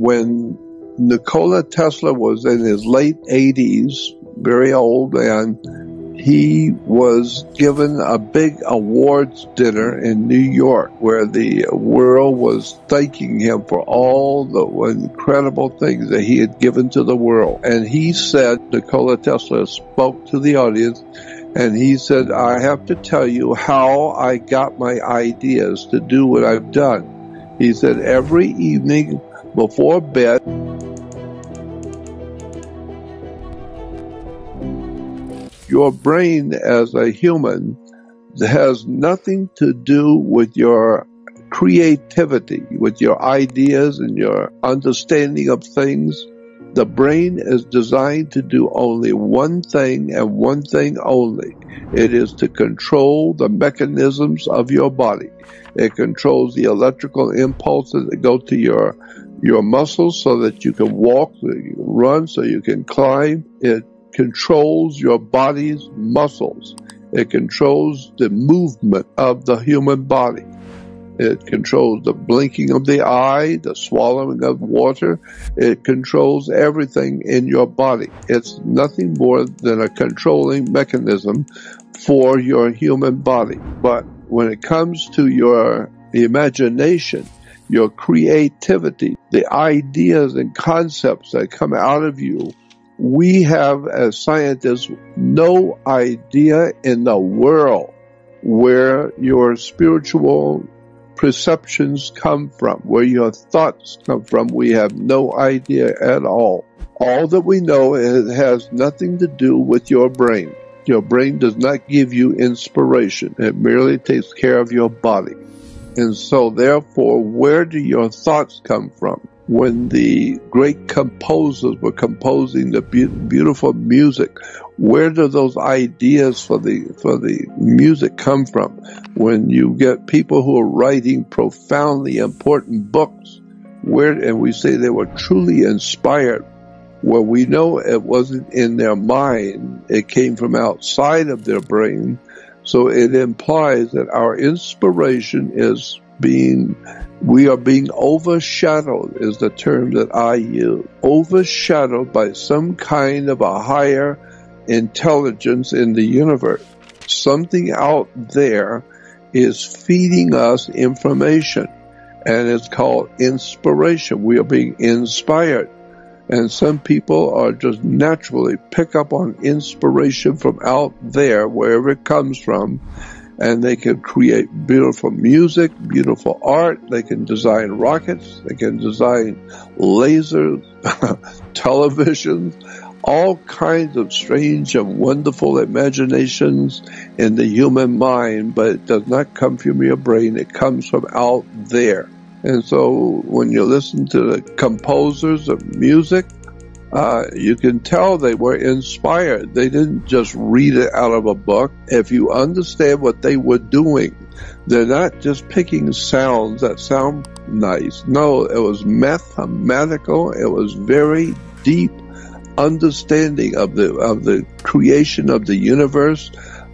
when Nikola Tesla was in his late 80s, very old, and he was given a big awards dinner in New York where the world was thanking him for all the incredible things that he had given to the world. And he said, Nikola Tesla spoke to the audience, and he said, I have to tell you how I got my ideas to do what I've done. He said, every evening before bed, your brain as a human has nothing to do with your creativity, with your ideas and your understanding of things. The brain is designed to do only one thing and one thing only. It is to control the mechanisms of your body. It controls the electrical impulses that go to your muscles so that you can walk, so you can run, so you can climb. It controls your body's muscles. It controls the movement of the human body. It controls the blinking of the eye, the swallowing of water. It controls everything in your body. It's nothing more than a controlling mechanism for your human body. But when it comes to your imagination, your creativity, the ideas and concepts that come out of you, we have, as scientists, no idea in the world where your spiritual perceptions come from, where your thoughts come from. We have no idea at all. All that we know is it has nothing to do with your brain. Your brain does not give you inspiration. It merely takes care of your body. And so therefore, where do your thoughts come from? When the great composers were composing the beautiful music, where do those ideas for the music come from? When you get people who are writing profoundly important books, and we say they were truly inspired, well, we know it wasn't in their mind. It came from outside of their brain. So it implies that our inspiration is we are being overshadowed, is the term that I use, overshadowed by some kind of a higher intelligence in the universe. Something out there is feeding us information, and it's called inspiration. We are being inspired, and some people are just naturally pick up on inspiration from out there, wherever it comes from, and they can create beautiful music, beautiful art. They can design rockets, they can design lasers, televisions, all kinds of strange and wonderful imaginations in the human mind, but it does not come from your brain, it comes from out there. And so when you listen to the composers of music, you can tell they were inspired. They didn't just read it out of a book. If you understand what they were doing, they're not just picking sounds that sound nice. No, it was mathematical. It was very deep understanding of the creation of the universe,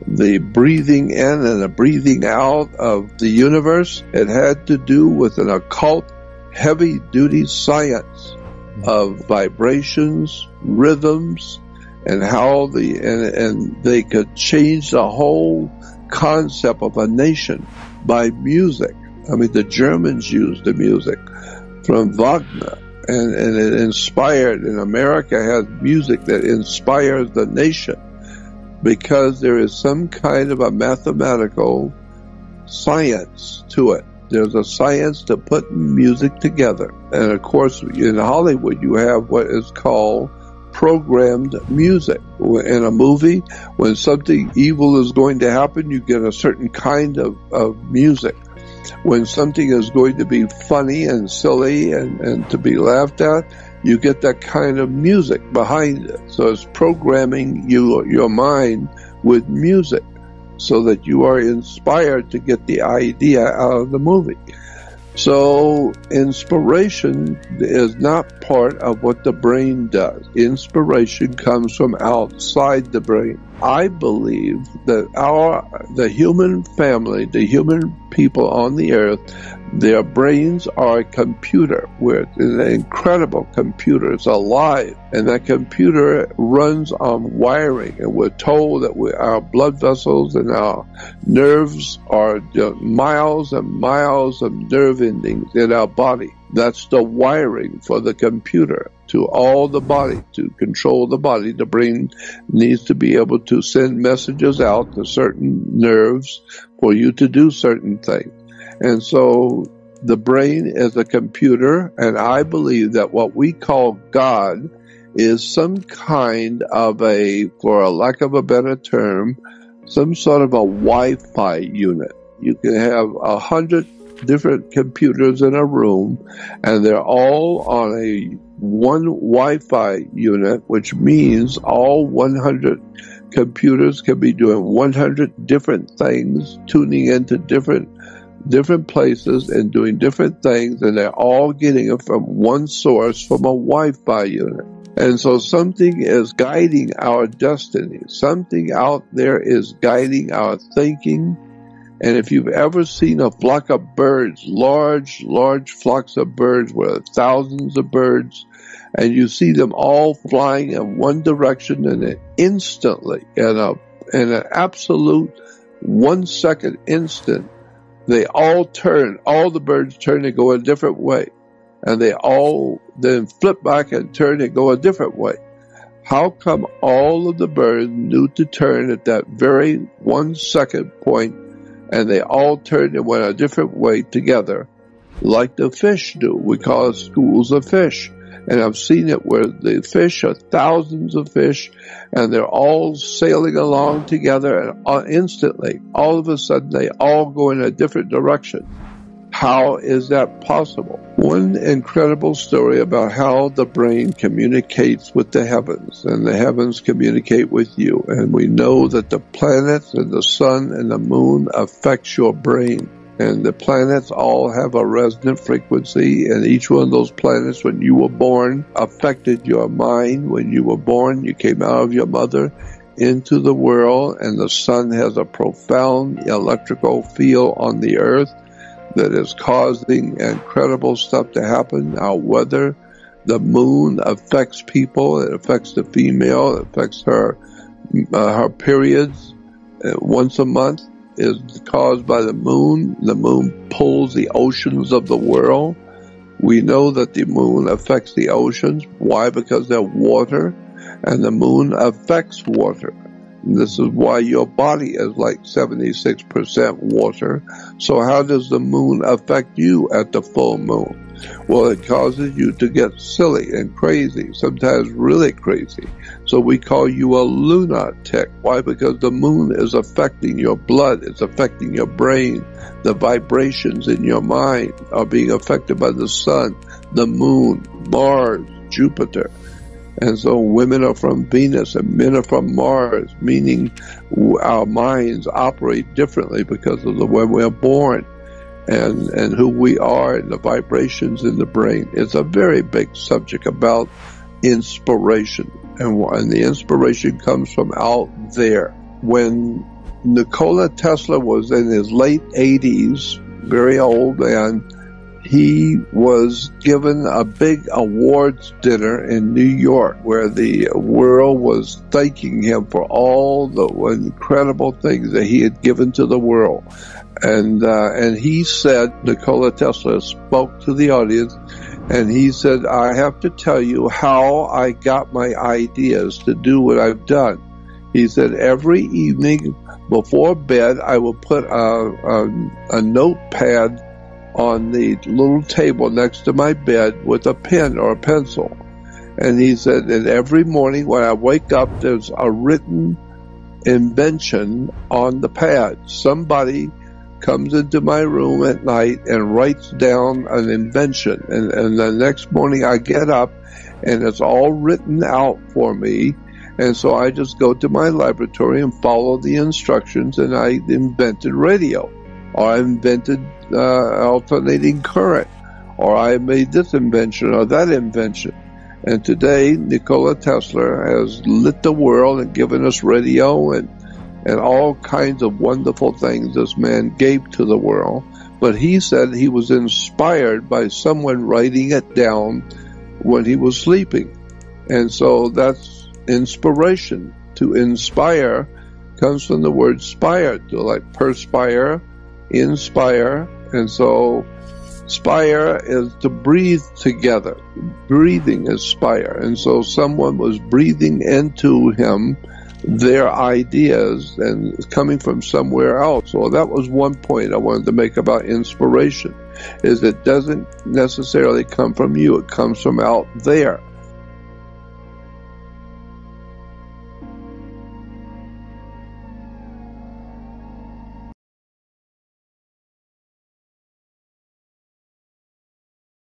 the breathing in and the breathing out of the universe. It had to do with an occult, heavy-duty science of vibrations, rhythms, and how they could change the whole concept of a nation by music. I mean, the Germans used the music from Wagner, and it inspired, and America has music that inspires the nation, because there is some kind of a mathematical science to it. There's a science to put music together. And of course, in Hollywood, you have what is called programmed music. In a movie, when something evil is going to happen, you get a certain kind of music. When something is going to be funny and silly and to be laughed at, you get that kind of music behind it. So it's programming your mind with music, so that you are inspired to get the idea out of the movie. So inspiration is not part of what the brain does. Inspiration comes from outside the brain. I believe that the human family, the human people on the earth, Their brains are a computer. Where an incredible computer is alive, and that computer runs on wiring. And we're told that our blood vessels and our nerves are miles and miles of nerve endings in our body. That's the wiring for the computer to all the body, to control the body. The brain needs to be able to send messages out to certain nerves for you to do certain things. And so the brain is a computer, and I believe that what we call God is some kind of a, for a lack of a better term, some sort of a Wi-Fi unit. You can have 100 different computers in a room, and they're all on one Wi-Fi unit, which means all 100 computers can be doing 100 different things, tuning into different places and doing different things, and they're all getting it from one source, from a Wi-Fi unit. And so something is guiding our destiny. Something out there is guiding our thinking. And if you've ever seen a flock of birds, large flocks of birds with thousands of birds, and you see them all flying in one direction, and then instantly, in an absolute 1 second instant, they all turn, all the birds turn and go a different way. And they all then flip back and turn and go a different way. How come all of the birds knew to turn at that very 1 second point, and they all turned and went a different way together, like the fish do? We call it schools of fish. And I've seen it where the fish are thousands of fish, and they're all sailing along together, and instantly, all of a sudden, they all go in a different direction. How is that possible? One incredible story about how the brain communicates with the heavens, and the heavens communicate with you. And we know that the planets and the sun and the moon affect your brain. And the planets all have a resonant frequency, and each one of those planets, when you were born, affected your mind. When you were born, you came out of your mother into the world, and the sun has a profound electrical field on the earth that is causing incredible stuff to happen. Our weather, the moon affects people. It affects the female. It affects her periods once a month. Is caused by the moon. The moon pulls the oceans of the world. We know that the moon affects the oceans. Why? Because they're water, and the moon affects water. And this is why your body is like 76% water. So how does the moon affect you at the full moon? Well, it causes you to get silly and crazy, sometimes really crazy. So we call you a lunatic. Why? Because the moon is affecting your blood. It's affecting your brain. The vibrations in your mind are being affected by the sun, the moon, Mars, Jupiter. And so women are from Venus and men are from Mars, meaning our minds operate differently because of the way we're born. And who we are and the vibrations in the brain. It's a very big subject about inspiration. And the inspiration comes from out there. When Nikola Tesla was in his late 80s, very old man, he was given a big awards dinner in New York where the world was thanking him for all the incredible things that he had given to the world. And he said, Nikola Tesla spoke to the audience, and he said, I have to tell you how I got my ideas to do what I've done. He said, every evening before bed, I will put a notepad on the little table next to my bed with a pen or a pencil. And he said, and every morning when I wake up, there's a written invention on the pad. Somebody comes into my room at night and writes down an invention. And the next morning I get up and it's all written out for me. And so I just go to my laboratory and follow the instructions, and I invented radio, or I invented alternating current, or I made this invention or that invention. And today Nikola Tesla has lit the world and given us radio and and all kinds of wonderful things this man gave to the world. But he said he was inspired by someone writing it down when he was sleeping. And so that's inspiration. To inspire comes from the word spire, to like perspire, inspire. And so spire is to breathe together. Breathing is spire. And so someone was breathing into him their ideas, and coming from somewhere else. So that was one point I wanted to make about inspiration, is it doesn't necessarily come from you. It comes from out there.